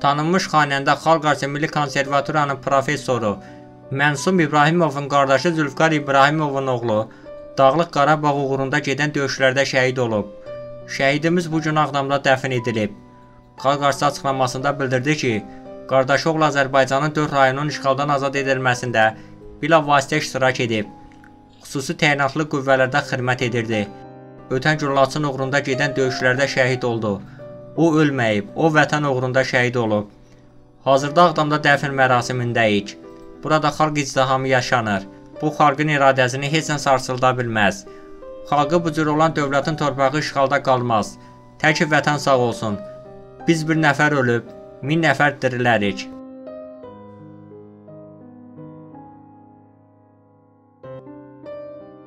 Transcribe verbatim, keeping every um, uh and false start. Tanınmış xanəndə, Xalq Artisi Milli Konservatoriyanın professoru Mənsum İbrahimovun qardaşı Zülfkar İbrahimovun oğlu Dağlıq Qarabağ uğrunda gedən döyüşlərdə şəhid olub. Şəhidimiz bugün Ağdamda dəfin edilib. Xalq Artisi açıqlamasında bildirdi ki, qardaşı oğlu Azərbaycanın dörd rayonunun işğaldan azad edilməsində bilavasitə iştirak edib. Xüsusi təyinatlı qüvvələrdə xidmət edirdi. Ötən gün Laçın uğrunda gedən döyüşlərdə şəhid oldu. O ölməyib, o vətən uğrunda şəhid olub. Hazırda Ağdamda dəfin mərasimindəyik. Burada xalq izdihamı yaşanır. Bu xalqın iradəsini heç nə sarsılda bilməz. Xalqı bu cür olan dövlətin torpağı işğalda qalmaz. Tək vətən sağ olsun. Biz bir nəfər ölüb, min nəfər dirilərik.